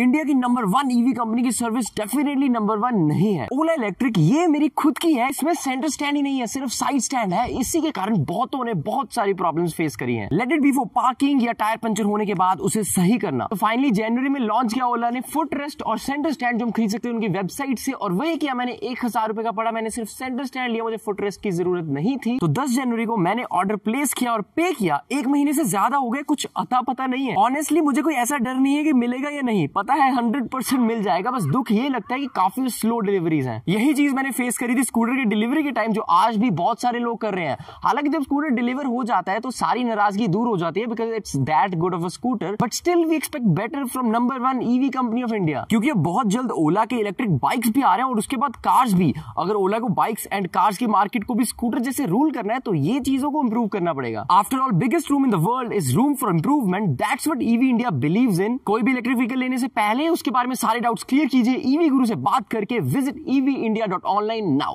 India की number 1 EV company की service definitely number 1 नहीं है। ओला इलेक्ट्रिक ये मेरी खुद की है, इसमें सेंटर स्टैंड ही नहीं है, सिर्फ साइड स्टैंड है। इसी के कारण बहुतों ने बहुत सारी प्रॉब्लम्स फेस करी हैं। Let it be for parking या टायर पंचर होने के बाद उसे सही करना। तो फाइनली जनवरी में लॉन्च किया ओला ने फुट रेस्ट और सेंटर स्टैंड जो हम खरीद सकते हैं उनकी वेबसाइट से, और वही किया मैंने। 1000 रुपए का पड़ा, मैंने सिर्फ सेंटर स्टैंड लिया, मुझे फुट रेस्ट की जरूरत नहीं थी। तो 10 जनवरी को मैंने ऑर्डर प्लेस किया और पे किया। 1 महीने से ज्यादा हो गया, कुछ अता पता नहीं है। ऑनेस्टली मुझे कोई ऐसा डर नहीं है कि मिलेगा या नहीं, पता है 100% मिल जाएगा। बस दुख ये लगता है कि काफी स्लो डिलीवरीज हैं। यही चीज मैंने फेस करी थी स्कूटर की डिलीवरी के टाइम, जो आज भी बहुत सारे लोग कर रहे हैं। हालांकि जब स्कूटर डिलीवर हो जाता है तो सारी नाराजगी दूर हो जाती है, because it's that good of a scooter, but still we expect better from number 1 EV company of India. क्योंकि बहुत जल्द ओला के इलेक्ट्रिक बाइक्स भी आ रहे हैं और उसके बाद कार्स भी। अगर ओला को बाइक्स एंड कार्स की मार्केट को भी स्कूटर जैसे रूल करना है तो ये चीजों को इंप्रूव करना पड़ेगा। After all biggest room in the world is room for improvement, that's what EV India believes in. कोई भी इलेक्ट्रिक व्हीकल लेने से पहले उसके बारे में सारे डाउट्स क्लियर कीजिए। ईवी गुरु से बात करके विजिट evindia.online नाउ।